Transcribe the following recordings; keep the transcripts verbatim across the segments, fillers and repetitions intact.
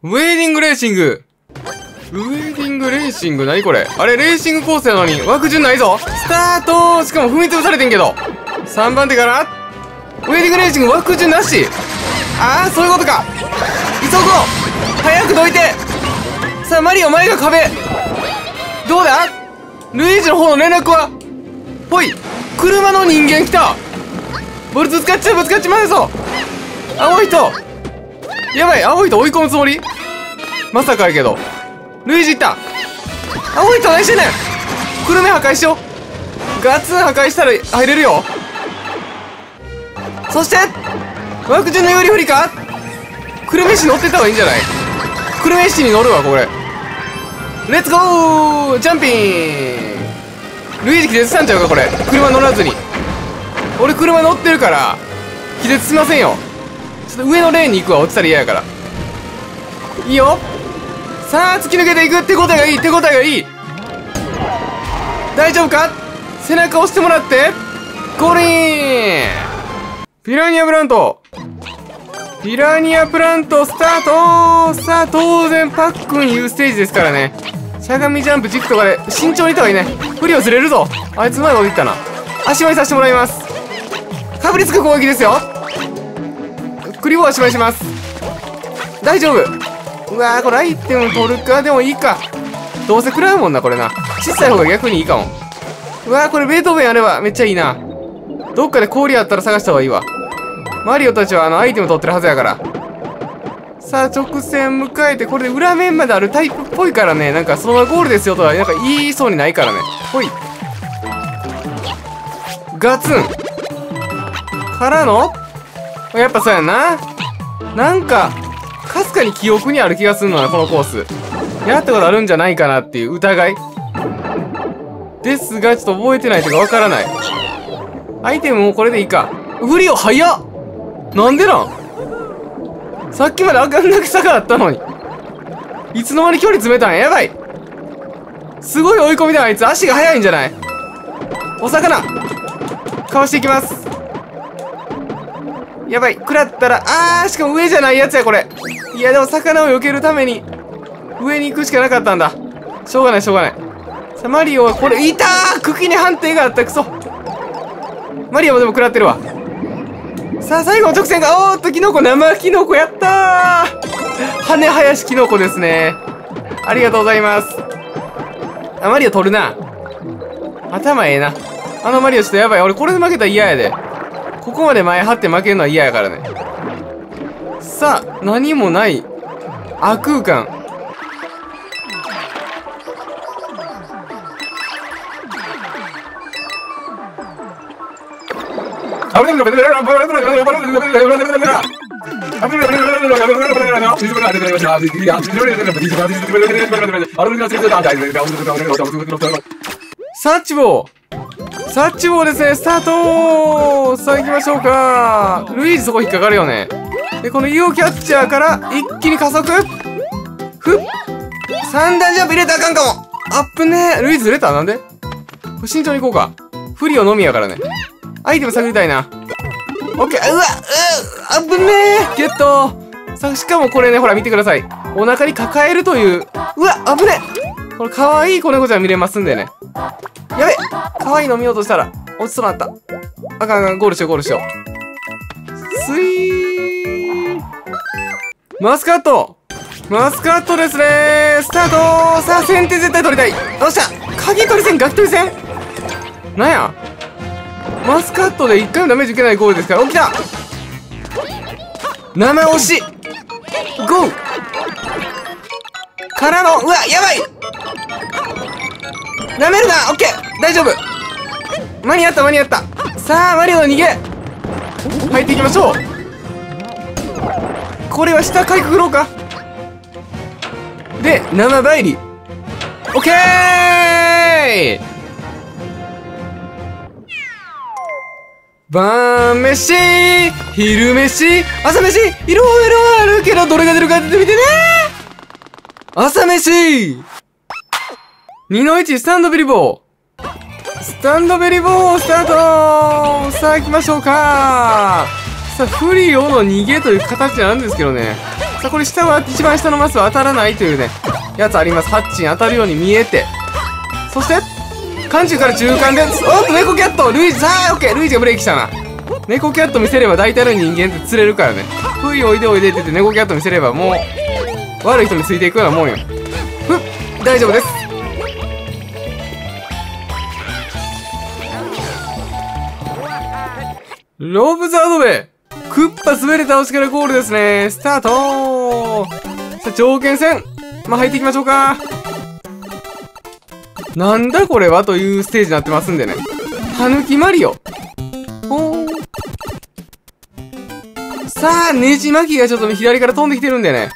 ウェーディングレーシング。ウェーディングレーシング何これ。あれレーシングコースやのに枠順ないぞ。スタートー。しかも踏み潰されてんけど。さんばん手かな。ウェーディングレーシング枠順なし。ああそういうことか。急ごう。早くどいて。さあマリオ前が壁。どうだルイージの方の連絡は。ほい車の人間来た。ボルト使っちゃうぶつかっちまうぞ。青い人やばい。青い人追い込むつもりまさかやけど。ルイージいった。青い人何してんねん。クルメ破壊しよう。ガツン破壊したら入れるよ。そして枠順の有利不利か。クルメ石乗ってた方がいいんじゃない。クルメ石に乗るわこれ。レッツゴージャンピン。ルイージ気絶したんちゃうかこれ。車乗らずに。俺車乗ってるから気絶しませんよ。ちょっと上のレーンに行くわ。落ちたら嫌やから。いいよ。さあ突き抜けていく。手応えがいい。手応えがいい。大丈夫か。背中押してもらってゴールイン。ピラニアプラント。ピラニアプラントスタートー。さあ当然パックンいうステージですからね。しゃがみジャンプ軸とかで慎重にいた方がいいね。不利をずれるぞ。あいつうまいこと言ったな。足場にさせてもらいます。かぶりつく攻撃ですよ。クリボー足場にします。大丈夫。うわーこれアイテム取るか。でもいいか。どうせ食らうもんなこれな。小さい方が逆にいいかも。うわーこれベートーベンあればめっちゃいいな。どっかで氷あったら探した方がいいわ。マリオたちはあのアイテム取ってるはずやから。さあ直線迎えてこれで裏面まであるタイプっぽいからね。なんかそのままゴールですよとはなんか言いそうにないからね。ほいガツンからのやっぱそうやな。なんかかすかに記憶にある気がするのなこのコース。やったことあるんじゃないかなっていう疑いですがちょっと覚えてないというかわからない。アイテムもこれでいいか。フリオ早っ。なんでなん?さっきまであかんだけ坂だったのに。いつの間に距離詰めたんやばい。すごい追い込みだあいつ。足が速いんじゃない。お魚かわしていきます。やばい食らったらあーしかも上じゃないやつやこれ。いやでも魚を避けるために上に行くしかなかったんだ。しょうがないしょうがない。さあマリオはこれいたー。茎に判定があった。クソマリオもでも食らってるわ。さあ最後の直線がおーっとキノコ生キノコやったー。羽生やしキノコですね。ありがとうございます。あマリオ取るな。頭ええなあのマリオ。ちょっとやばい俺これで負けたら嫌やで。ここまで前張って負けるのは嫌やからね。さあ何もない亜空間。サッチボーサッチボーですね。スタートー。さあ行きましょうか。ルイージそこ引っかかるよね。でこの ユー キャッチャーから一気に加速。ふっ三段ジャンプ入れたらあかんかも。あっぶねー。ルイージずれた。なんでこれ慎重に行こうか。不利をのみやからね。アイテム探りたいな。オッケー。うわうっ危ねえゲット。さあしかもこれねほら見てください。お腹に抱えるという。うわ危ねえ。これかわいい子猫ちゃん見れますんでね。やべかわいいの見ようとしたら落ちそうになった。あかんあかん。ゴールしようゴールしよう。スイーマスカットマスカットですね。スタートー。さあ先手絶対取りたい。どうした鍵取り線ガキ取り線なんや。マスカットでいっかいもダメージ受けないゴールですから。起きた生押しゴーからの。うわやばいなめるな。オッケー大丈夫。間に合った間に合った。さあマリオの逃げ入っていきましょう。これは下かいくぐろうか。で生バイリオッケー晩飯、昼飯、朝飯、いろいろあるけど、どれが出るかって見てね。朝飯 !にのいち スタンドベリボー。スタンドベリボースタートー。さあ行きましょうか。さあ、フリオの逃げという形なんですけどね。さあこれ下は一番下のマスは当たらないというねやつあります。ハッチに当たるように見えて、そして缶中から中間で、おっと猫キャットルイージ、さあオッケー、ルイージがブレーキしたな。猫キャット見せれば大体の人間って釣れるからね。ふいおいでおいでって言って猫キャット見せればもう悪い人についていくようなもんよ。ふっ、大丈夫です。ロブザードベイクッパ滑り倒しからゴールですね。スタートー。さあ条件戦、まあ入っていきましょうか。なんだこれはというステージになってますんでね。たぬきマリオ。ほー。さあ、ネジ巻きがちょっと左から飛んできてるんでね。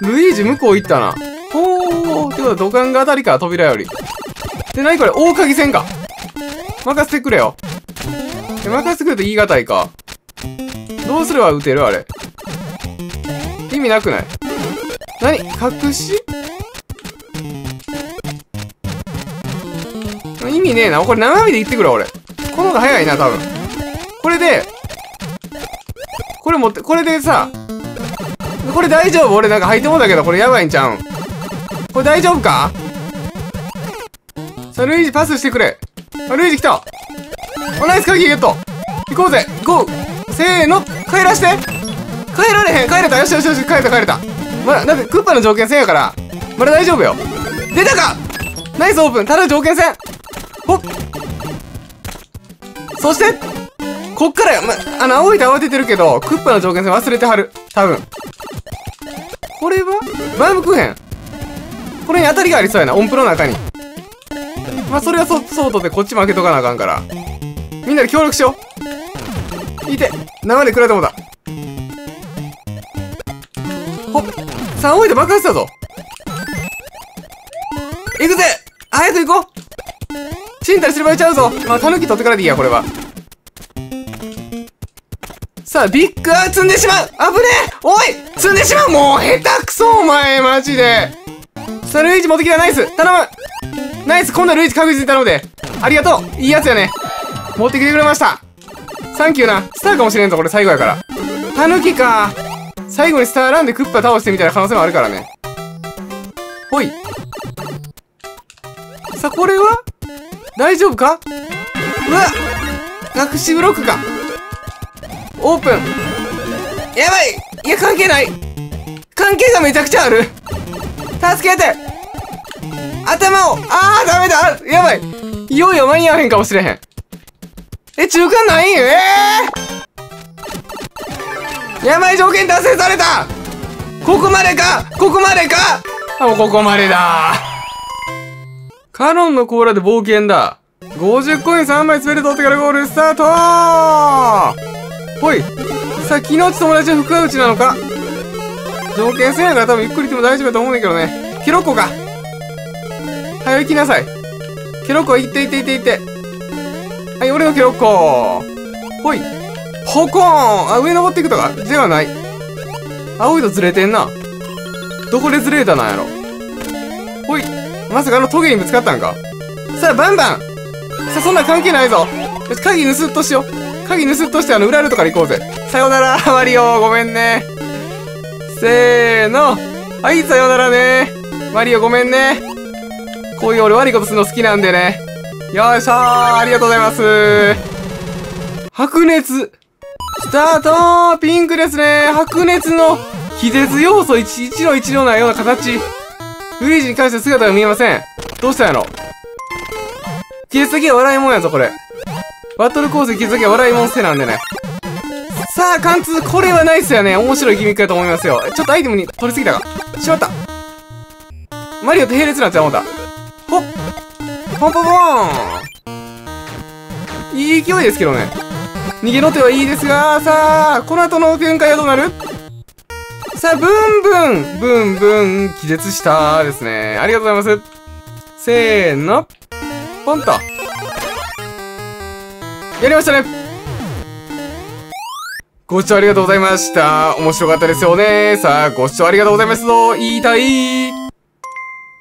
ルイージ向こう行ったな。ほー。ってことは土管が当たりか、扉より。で、なにこれ大鍵線か。任せてくれよ。え、任せてくれと言い難いか。どうすれば撃てるあれ。意味なくない？なに隠し？意味ねえな。これ生身で行ってくるわ、俺。この方が早いな、多分。これで、これ持って、これでさ、これ大丈夫？俺なんか入ってもんだけど、これやばいんちゃうん？これ大丈夫か？さあ、ルイージパスしてくれ。あ、ルイージ来た。お、ナイス鍵ゲット。行こうぜ。ゴー。せーの。帰らして。帰られへん。帰れた。よしよしよし。帰れた帰れた。まだ、だってクッパの条件戦やから、まだ大丈夫よ。出たか！ナイスオープン。ただ条件戦。ほっ。そして、こっからよ、ま、あの、青いと慌ててるけど、クッパの条件戦忘れてはる。多分。これは前向くへん。これに当たりがありそうやな。音符の中に。まあ、それはそ、そうとって、こっちも開けとかなあかんから。みんなで協力しよう。いて。生で食らうと思った。ほっ。さあ、青いと爆発したぞ。行くぜ！早く行こう！ちんたりすればいちゃうぞ。まあ、タヌキ取ってからでいいや、これは。さあ、ビッグは積んでしまう。危ねえ。おい積んでしまう。もう、下手くそ、お前。マジで。さあ、ルイージ持ってきた。ナイス。頼む。ナイス。今度はルイージ確実に頼むで。ありがとう。いいやつやね。持ってきてくれました。サンキューな。スターかもしれんぞ、これ最後やから。タヌキか。最後にスターランでクッパ倒してみたいな可能性もあるからね。ほい。さあ、これは大丈夫か？うわ！隠しブロックか！オープン！やばい！いや、関係ない！関係がめちゃくちゃある！助けて！頭を！あー、ダメだ！あ、やばい！いよいよ間に合わへんかもしれへん。え、中間ないん？えー！やばい、条件達成された！ここまでか！ここまでか！あ、もうここまでだー。カノンの甲羅で冒険だ。ごじゅうコインさんまい滑り取ってからゴールスタートー。ほい。さあ、昨日友達の福打ちなのか。条件戦やから多分ゆっくりでも大丈夫だと思うんだけどね。ケロッコか。はよ行きなさい。ケロッコ行って行って行って行って。はい、俺のケロッコ。ほい。ほこーん。あ、上登っていくとかではない。青いとずれてんな。どこでずれたなんやろ。ほい。まさかあのトゲにぶつかったんか。さあ、バンバン。さあ、そんなん関係ないぞ。よし、鍵盗っとしよう。鍵盗っとして、あの、裏あるとかに行こうぜ。さよなら、マリオ。ごめんね。せーの。はい、さよならね。マリオ、ごめんね。こういう俺悪いことするの好きなんでね。よいしょー。ありがとうございます。白熱。スタートー。ピンクですね。白熱の、気絶要素いち、いちのいちのないような形。ルイージに関して姿が見えません。どうしたんやろ？消すだけは笑いもんやぞ、これ。バトルコースで消すだけは笑いもんせなんでね。さあ、貫通。これはナイスやね。面白いギミックやと思いますよ。ちょっとアイテムに取りすぎたか。しまった。マリオと並列になっちゃうもんだ。ほっ。ポンポンポーン。いい勢いですけどね。逃げの手はいいですが、さあ、この後の展開はどうなる？さあ、ブンブンブンブン気絶したですね。ありがとうございます。せーの。ポンと。やりましたね。ご視聴ありがとうございました。面白かったですよね。さあ、ご視聴ありがとうございますぞ。言いたい。